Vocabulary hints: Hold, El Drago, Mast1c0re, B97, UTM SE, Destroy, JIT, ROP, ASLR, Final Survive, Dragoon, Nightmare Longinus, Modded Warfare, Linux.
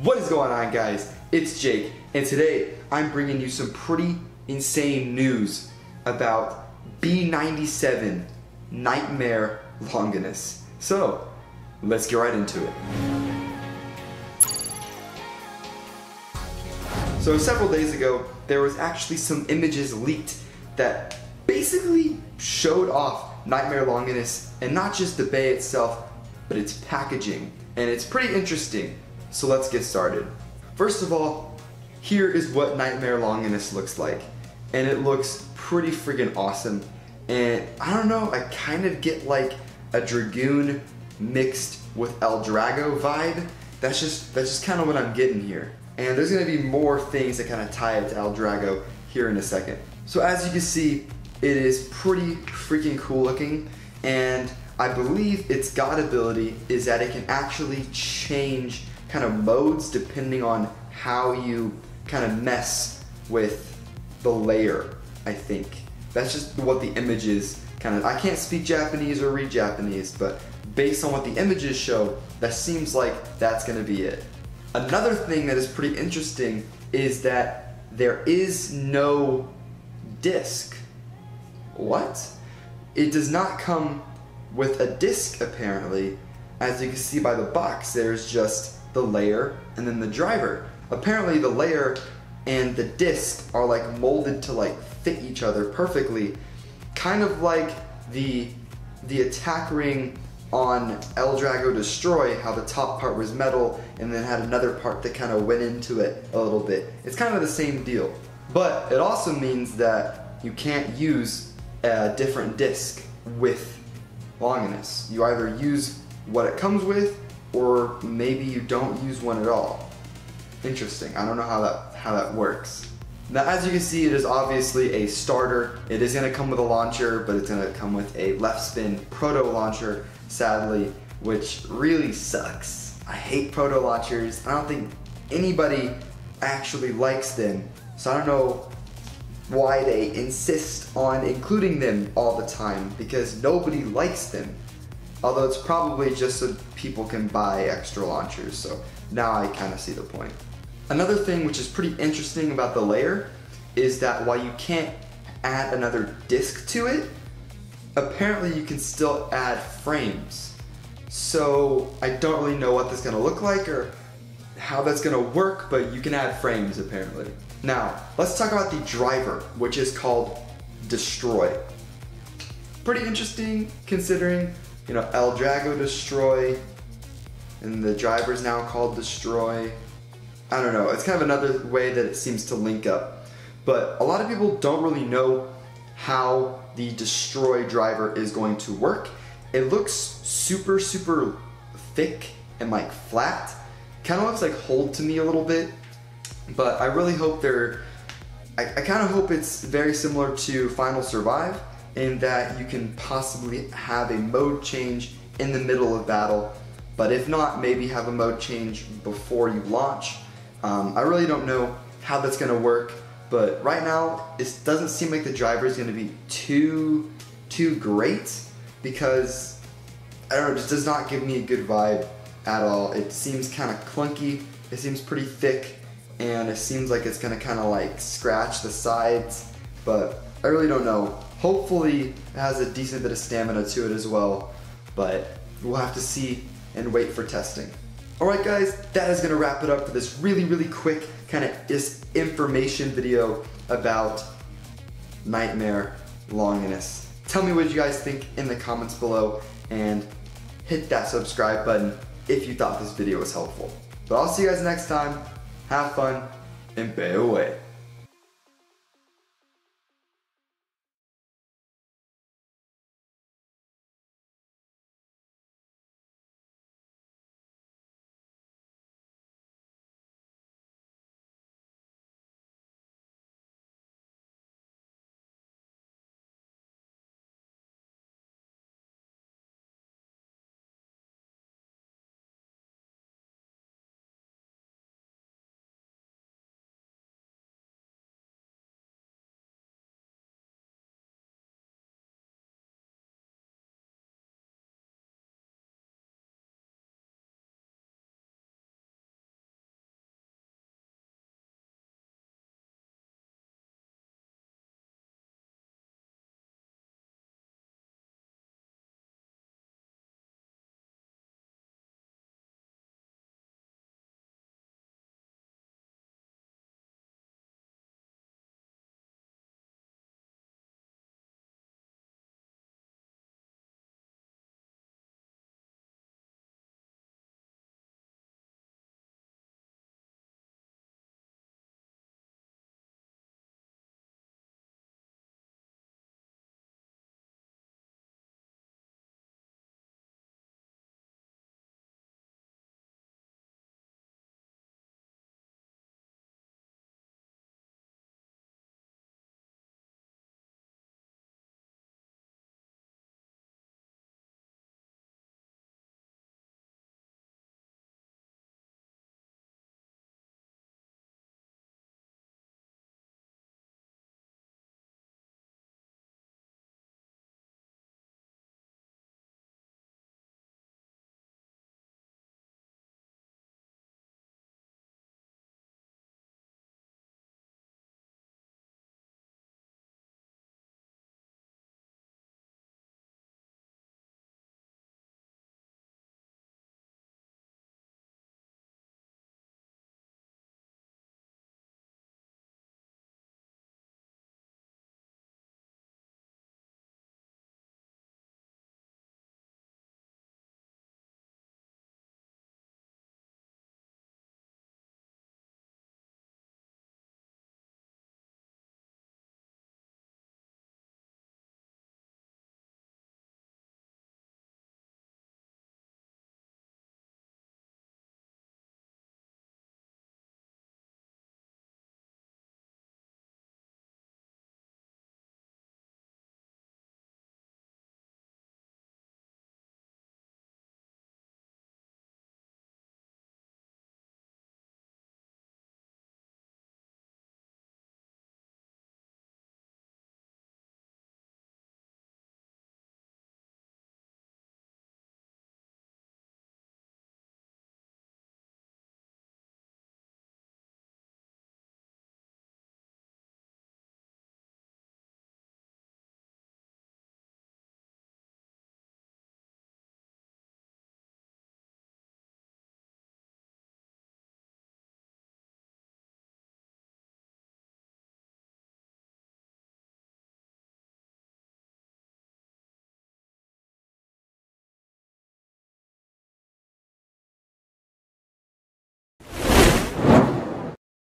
What is going on, guys? It's Jake, and today I'm bringing you some pretty insane news about B97 Nightmare Longinus. So, let's get right into it. So several days ago, there was actually some images leaked that basically showed off Nightmare Longinus, and not just the bay itself, but its packaging, and it's pretty interesting. So let's get started. First of all, here is what Nightmare Longinus looks like, and it looks pretty friggin' awesome. And I don't know, I kind of get like a Dragoon mixed with El Drago vibe. That's just kind of what I'm getting here. And there's gonna be more things that kind of tie it to El Drago here in a second. So as you can see, it is pretty freaking cool looking, and I believe its god ability is that it can actually change kind of modes depending on how you kind of mess with the layer, I think. That's just what the images kind of, I can't speak Japanese or read Japanese, but based on what the images show, that seems like that's gonna be it. Another thing that is pretty interesting is that there is no disc. What? It does not come with a disc apparently. As you can see by the box, there's just the layer and then the driver. Apparently the layer and the disc are like molded to like fit each other perfectly, kind of like the attack ring on El Drago Destroy, how the top part was metal and then had another part that kind of went into it a little bit. It's kind of the same deal, but it also means that you can't use a different disc with Longinus. You either use what it comes with, or maybe you don't use one at all. Interesting. I don't know how that works. Now, as you can see, it is obviously a starter. It is going to come with a launcher, but it's going to come with a left spin proto launcher, sadly, which really sucks. I hate proto launchers. I don't think anybody actually likes them, so I don't know why they insist on including them all the time, because nobody likes them. Although it's probably just so people can buy extra launchers, so now I kind of see the point. Another thing which is pretty interesting about the layer is that while you can't add another disc to it, apparently you can still add frames. So I don't really know what that's going to look like or how that's going to work, but you can add frames apparently. Now, let's talk about the driver, which is called Destroy. Pretty interesting considering, you know, El Drago Destroy, and the driver's now called Destroy. I don't know, it's kind of another way that it seems to link up. But a lot of people don't really know how the Destroy driver is going to work. It looks super, super thick and like flat. Kind of looks like Hold to me a little bit, but I really hope I kind of hope it's very similar to Final Survive, in that you can possibly have a mode change in the middle of battle, but if not, maybe have a mode change before you launch. I really don't know how that's gonna work, but right now, it doesn't seem like the driver is gonna be too great, because, I don't know, it just does not give me a good vibe at all. It seems kinda clunky, it seems pretty thick, and it seems like it's gonna kinda like scratch the sides, but I really don't know. Hopefully it has a decent bit of stamina to it as well, but we'll have to see and wait for testing. Alright guys, that is going to wrap it up for this really quick kind of just information video about Nightmare Longinus. Tell me what you guys think in the comments below, and hit that subscribe button if you thought this video was helpful. But I'll see you guys next time, have fun, and bay away.